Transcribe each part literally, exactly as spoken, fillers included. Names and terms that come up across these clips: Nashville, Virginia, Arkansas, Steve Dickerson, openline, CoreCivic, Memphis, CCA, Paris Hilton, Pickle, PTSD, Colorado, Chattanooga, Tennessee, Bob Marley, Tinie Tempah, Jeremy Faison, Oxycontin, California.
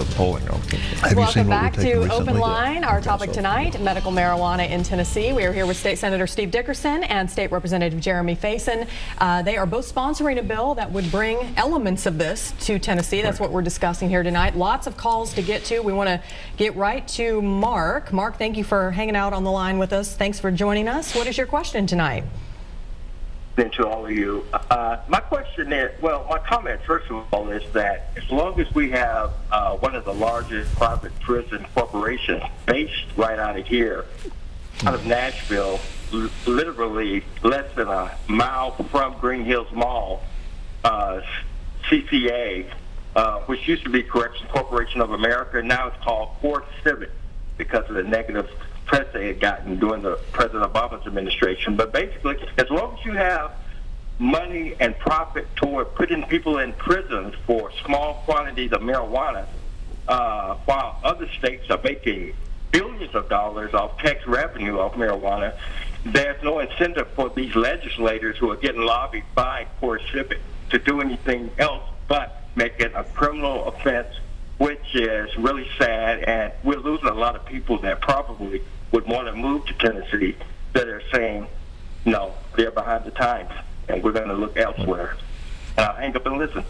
of polling. Have Welcome back to Open Line. Our topic tonight, medical marijuana in Tennessee. We are here with State Senator Steve Dickerson and State Representative Jeremy Faison. Uh, they are both sponsoring a bill that would bring elements of this to Tennessee. That's what we're discussing here tonight. Lots of calls to get to. We want to get right to Mark. Mark, thank you for hanging out on the line with us. Thanks for joining us. What is your question tonight? To all of you. Uh, my question is, well, my comment first of all is that as long as we have uh, one of the largest private prison corporations based right out of here, out of Nashville, literally less than a mile from Green Hills Mall, uh, C C A, uh, which used to be Correction Corporation of America, now it's called CoreCivic because of the negative press they had gotten during the President Obama's administration. But basically, as long as you have money and profit toward putting people in prisons for small quantities of marijuana, uh, while other states are making billions of dollars off tax revenue off marijuana, there's no incentive for these legislators who are getting lobbied by CoreCivic to do anything else but make it a criminal offense, which is really sad. And we're losing a lot of people that probably would want to move to Tennessee that are saying, no, they're behind the times, and we're going to look elsewhere. And I'll hang up and listen.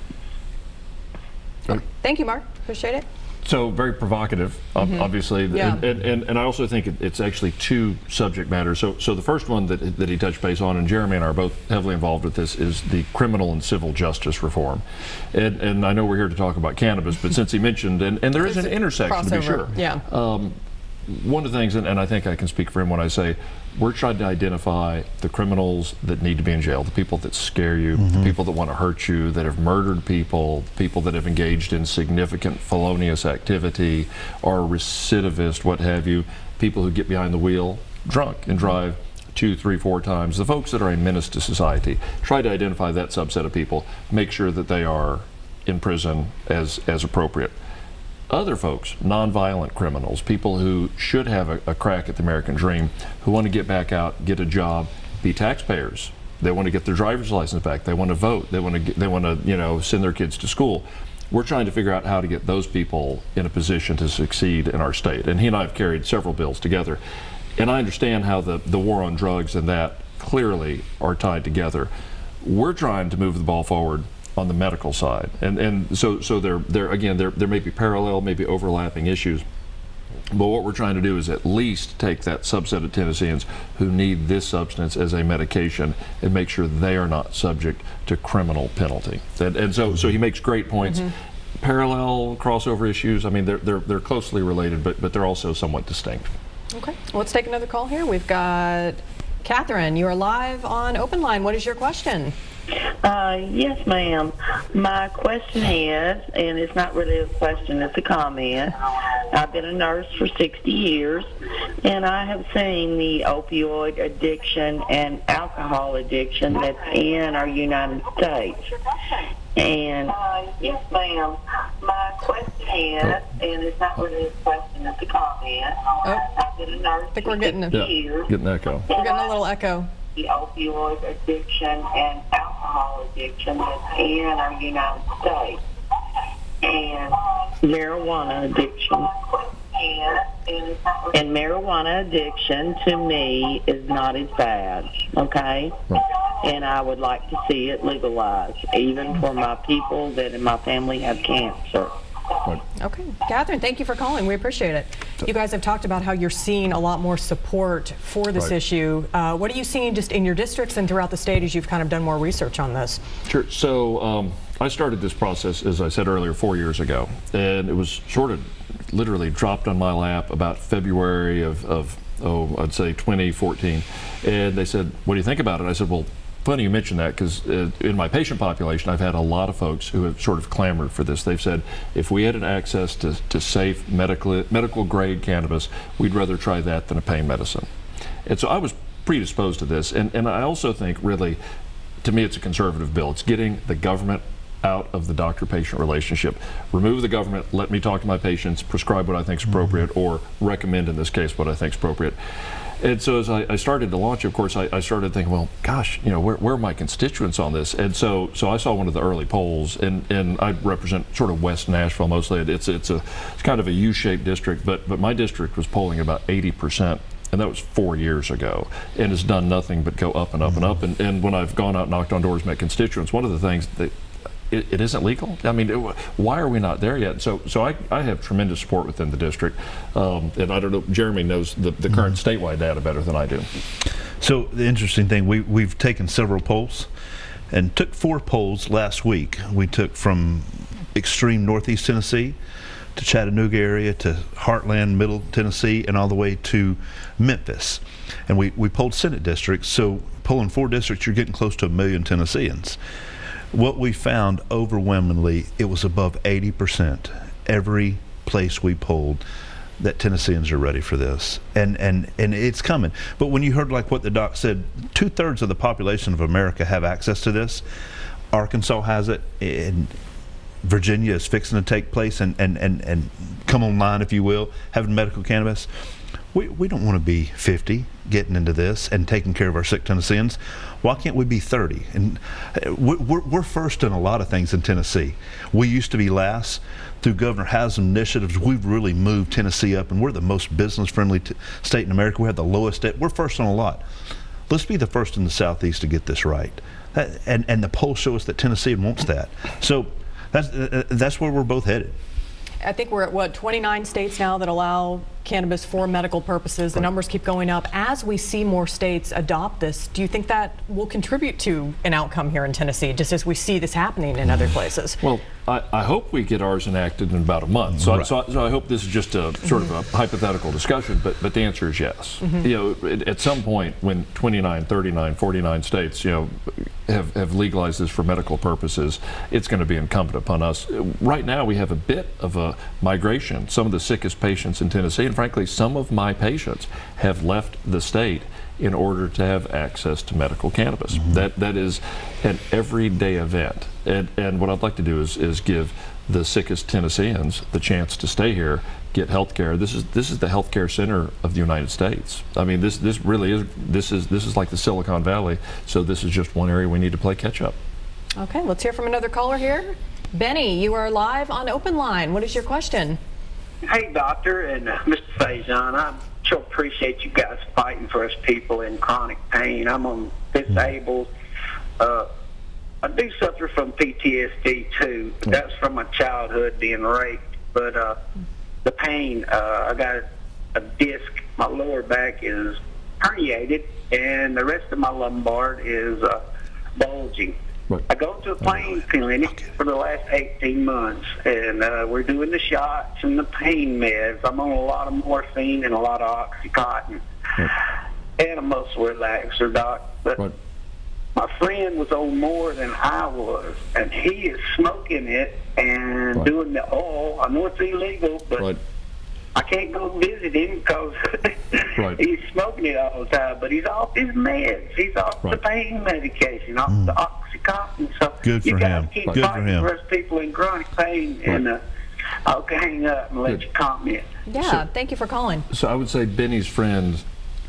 Thank you, Mark. Appreciate it. So very provocative, mm-hmm. obviously. Yeah. And, and, and I also think it's actually two subject matters. So, so the first one that, that he touched base on, and Jeremy and I are both heavily involved with this, is the criminal and civil justice reform. And, and I know we're here to talk about cannabis, but since he mentioned, and, and there is an intersection crossover, to be sure. Yeah. Um, one of the things, and, and I think I can speak for him when I say, we're trying to identify the criminals that need to be in jail, the people that scare you, mm-hmm. the people that want to hurt you, that have murdered people, people that have engaged in significant felonious activity, are recidivist, what have you, people who get behind the wheel drunk and drive two, three, four times, the folks that are a menace to society. Try to identify that subset of people, make sure that they are in prison as, as appropriate. Other folks, nonviolent criminals, people who should have a, a crack at the American dream, who want to get back out, get a job, be taxpayers. They want to get their driver's license back. They want to vote. They want to, get, they want to, you know, send their kids to school. We're trying to figure out how to get those people in a position to succeed in our state. And he and I have carried several bills together. And I understand how the, the war on drugs and that clearly are tied together. We're trying to move the ball forward on the medical side, and and so so there there again there there may be parallel, maybe overlapping issues, but what we're trying to do is at least take that subset of Tennesseans who need this substance as a medication and make sure they are not subject to criminal penalty. And, and so so he makes great points. Mm-hmm. Parallel crossover issues. I mean they're they're they're closely related, but but they're also somewhat distinct. Okay, well, let's take another call here. We've got Catherine. You are live on Open Line. What is your question? Uh, yes, ma'am. My question is, and it's not really a question, it's a comment. I've been a nurse for sixty years, and I have seen the opioid addiction and alcohol addiction that's in our United States. And uh, yes, ma'am. My question is, oh. and it's not really a question, it's a comment. Oh. I've been a nurse I think for we're getting six a, years. Yeah, getting an echo. We're getting a little echo. The opioid addiction and alcohol addiction that's in our United States, and marijuana addiction. And marijuana addiction to me is not as bad, okay? Right. And I would like to see it legalized, even for my people that in my family have cancer. Right. Okay, Catherine, thank you for calling. We appreciate it. You guys have talked about how you're seeing a lot more support for this right. issue. Uh, what are you seeing just in your districts and throughout the state as you've kind of done more research on this? Sure. So um, I started this process, as I said earlier, four years ago, and it was sort of literally dropped on my lap about February of, of oh, I'd say twenty fourteen. And they said, what do you think about it? I said, well, funny you mention that, because uh, in my patient population, I've had a lot of folks who have sort of clamored for this. They've said, if we had an access to, to safe medical, medical grade cannabis, we'd rather try that than a pain medicine. And so I was predisposed to this. And, and I also think, really, to me, it's a conservative bill. It's getting the government out of the doctor-patient relationship. Remove the government, let me talk to my patients, prescribe what I think is appropriate, or recommend in this case what I think is appropriate. And so as I, I started to launch, of course, I, I started thinking, well, gosh, you know, where, where are my constituents on this? And so so I saw one of the early polls, and, and I represent sort of West Nashville mostly. It's it's a it's kind of a U-shaped district, but, but my district was polling about eighty percent, and that was four years ago, and it's done nothing but go up and up and up. And, and when I've gone out, knocked on doors, met constituents, one of the things that It, it isn't legal. I mean, it, why are we not there yet? So, so I, I have tremendous support within the district, um, and I don't know. Jeremy knows the, the current mm-hmm. statewide data better than I do. So the interesting thing, we we've taken several polls, and took four polls last week. We took from extreme northeast Tennessee to Chattanooga area to Heartland, Middle Tennessee, and all the way to Memphis, and we we polled Senate districts. So polling four districts, you're getting close to a million Tennesseans. What we found overwhelmingly, it was above eighty percent every place we polled that Tennesseans are ready for this, and and and it's coming. But when you heard like what the doc said, two-thirds of the population of America have access to this. Arkansas has it, and Virginia is fixing to take place and and and, and come online, if you will, having medical cannabis. We, we don't want to be fifty getting into this and taking care of our sick Tennesseans. Why can't we be thirty? And we're, we're first in a lot of things in Tennessee. We used to be last. Through Governor Haslam's initiatives, we've really moved Tennessee up, and we're the most business-friendly state in America. We have the lowest debt. We're first on a lot. Let's be the first in the Southeast to get this right. That, and, and the polls show us that Tennessee wants that. So that's, uh, that's where we're both headed. I think we're at, what, twenty-nine states now that allow cannabis for medical purposes. The numbers keep going up. As we see more states adopt this, do you think that will contribute to an outcome here in Tennessee, just as we see this happening in other places? Well, I, I hope we get ours enacted in about a month. So, right. I, so, I, so I hope this is just a sort of a hypothetical discussion, but, but the answer is yes. Mm-hmm. You know, at, at some point when twenty-nine, thirty-nine, forty-nine states, you know, have, have legalized this for medical purposes, it's going to be incumbent upon us. Right now we have a bit of a migration. Some of the sickest patients in Tennessee, and frankly some of my patients, have left the state in order to have access to medical cannabis. Mm-hmm. That that is an everyday event, and and what I'd like to do is is give the sickest Tennesseans the chance to stay here, get health care. This is this is the healthcare center of the United States. I mean, this this really is this is this is like the Silicon Valley. So this is just one area we need to play catch up. Okay, let's hear from another caller here. Benny, you are live on Open Line. What is your question? Hey, Doctor and uh, Mister Faison, I sure appreciate you guys fighting for us people in chronic pain. I'm on disabled. Uh, I do suffer from P T S D, too. That's from my childhood being raped. But uh, the pain, uh, I got a disc. My lower back is herniated, and the rest of my lumbar is uh, bulging. I go to a pain clinic for the last eighteen months, and uh, we're doing the shots and the pain meds. I'm on a lot of morphine and a lot of Oxycontin, right. and a muscle relaxer, Doc. But right. my friend was on more than I was, and he is smoking it and right. doing the oil. I know it's illegal, but right. I can't go visit him because right. he's smoking it all the time. But he's off his meds. He's off right. the pain medication, off mm. the Oxycontin. So good for you him. Keep right. Good for him. For us people in chronic pain, right. and uh, I'll hang up and let good. You comment. Yeah, so, thank you for calling. So I would say Benny's friend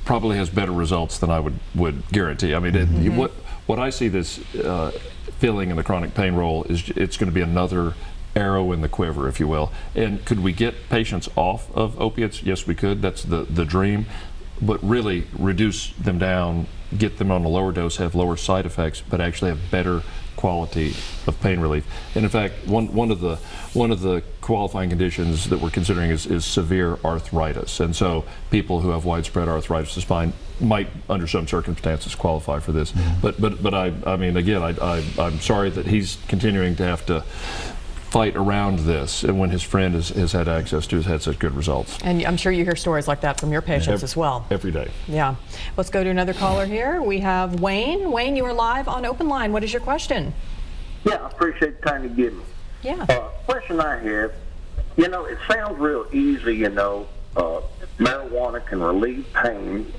probably has better results than I would would guarantee. I mean, mm-hmm. it, what what I see this uh, feeling in the chronic pain role is it's going to be another arrow in the quiver, if you will. And could we get patients off of opiates? Yes, we could. That's the the dream. But really reduce them down, get them on a lower dose, have lower side effects, but actually have better quality of pain relief. And in fact, one one of the one of the qualifying conditions that we're considering is, is severe arthritis. And so people who have widespread arthritis of spine might, under some circumstances, qualify for this. Mm-hmm. But but but I I mean, again, I, I I'm sorry that he's continuing to have to fight around this, and when his friend has, has had access to, has had such good results. And I'm sure you hear stories like that from your patients every, as well. Every day. Yeah. Let's go to another caller here. We have Wayne. Wayne, you are live on Open Line. What is your question? Yeah, I appreciate the time you give me. Yeah. Uh, question I have, you know, it sounds real easy, you know, uh, marijuana can relieve pain,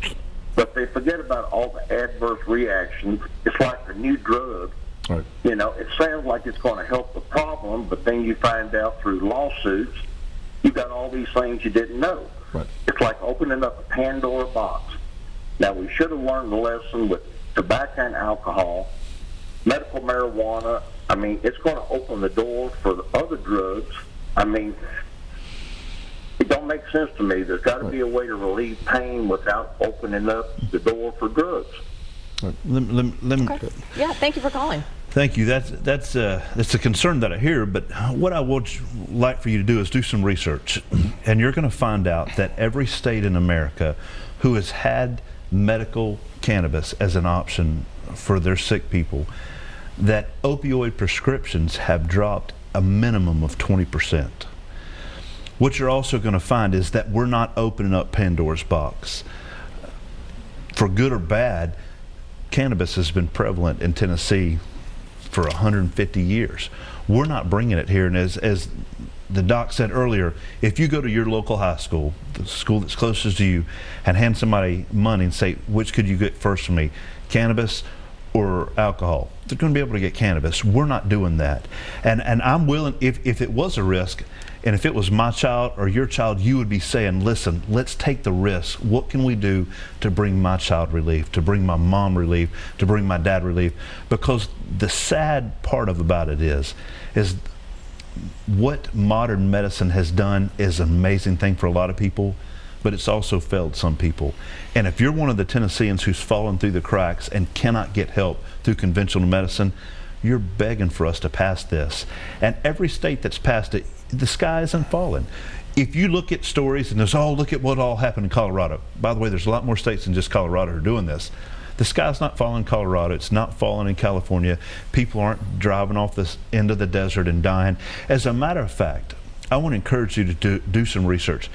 but they forget about all the adverse reactions. It's like a new drug. Right. You know, it sounds like it's going to help the problem, but then you find out through lawsuits you've got all these things you didn't know. Right. It's like opening up a Pandora box. Now, we should have learned the lesson with tobacco and alcohol, medical marijuana. I mean, it's going to open the door for the other drugs. I mean, it don't make sense to me. There's got to right. be a way to relieve pain without opening up the door for drugs. Right. Let, let, let okay. me. Yeah, thank you for calling. Thank you. That's that's uh, that's a concern that I hear. But what I would like for you to do is do some research, and you're going to find out that every state in America who has had medical cannabis as an option for their sick people, that opioid prescriptions have dropped a minimum of twenty percent. What you're also going to find is that we're not opening up Pandora's box. For good or bad, cannabis has been prevalent in Tennessee for one hundred fifty years. We're not bringing it here, and as, as the doc said earlier, if you go to your local high school, the school that's closest to you, and hand somebody money and say, which could you get first for me, cannabis or alcohol? They're going to be able to get cannabis. We're not doing that. And, and I'm willing, if, if it was a risk, and if it was my child or your child, you would be saying, listen, let's take the risk. What can we do to bring my child relief, to bring my mom relief, to bring my dad relief? Because the sad part of about it is, is what modern medicine has done is an amazing thing for a lot of people, but it's also failed some people. And if you're one of the Tennesseans who's fallen through the cracks and cannot get help through conventional medicine, you're begging for us to pass this. And every state that's passed it, the sky isn't falling. If you look at stories and there's, oh, look at what all happened in Colorado. By the way, there's a lot more states than just Colorado who are doing this. The sky's not falling in Colorado. It's not falling in California. People aren't driving off the end of the desert and dying. As a matter of fact, I want to encourage you to do, do some research.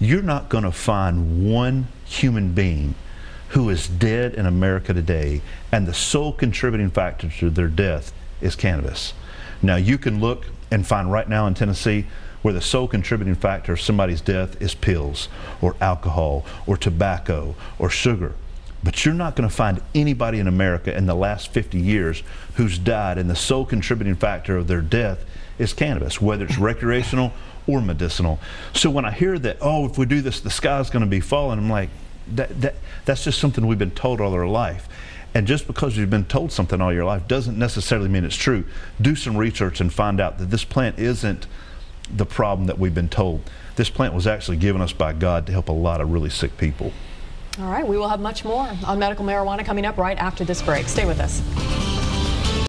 You're not going to find one human being who is dead in America today, and the sole contributing factor to their death is cannabis. Now, you can look and find right now in Tennessee where the sole contributing factor of somebody's death is pills or alcohol or tobacco or sugar. But you're not going to find anybody in America in the last fifty years who's died and the sole contributing factor of their death is cannabis, whether it's recreational or medicinal. So when I hear that, oh, if we do this, the sky's going to be falling, I'm like, that, that, that's just something we've been told all our life. And just because you've been told something all your life doesn't necessarily mean it's true. Do some research and find out that this plant isn't the problem that we've been told. This plant was actually given us by God to help a lot of really sick people. All right, we will have much more on medical marijuana coming up right after this break. Stay with us.